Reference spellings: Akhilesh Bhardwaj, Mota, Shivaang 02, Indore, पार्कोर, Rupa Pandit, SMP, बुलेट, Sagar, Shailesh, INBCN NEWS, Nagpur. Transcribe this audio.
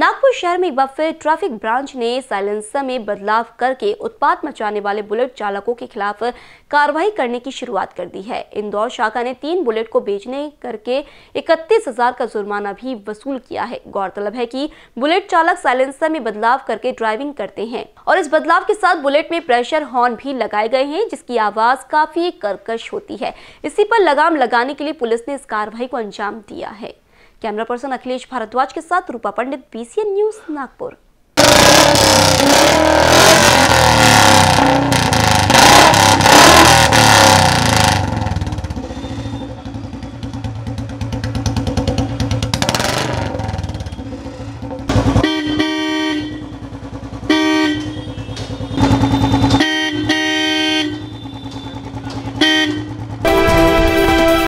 नागपुर शहर में एक बार फिर ट्रैफिक ब्रांच ने साइलेंसर में बदलाव करके उत्पात मचाने वाले बुलेट चालकों के खिलाफ कार्रवाई करने की शुरुआत कर दी है। इंदौर शाखा ने 3 बुलेट को बेचने करके 31,000 का जुर्माना भी वसूल किया है। गौरतलब है कि बुलेट चालक साइलेंसर में बदलाव करके ड्राइविंग करते हैं और इस बदलाव के साथ बुलेट में प्रेशर हॉर्न भी लगाए गए हैं, जिसकी आवाज काफी कर्कश होती है। इसी पर लगाम लगाने के लिए पुलिस ने इस कार्रवाई को अंजाम दिया है। कैमरा पर्सन अखिलेश भारद्वाज के साथ रूपा पंडित, INBCN न्यूज़, नागपुर।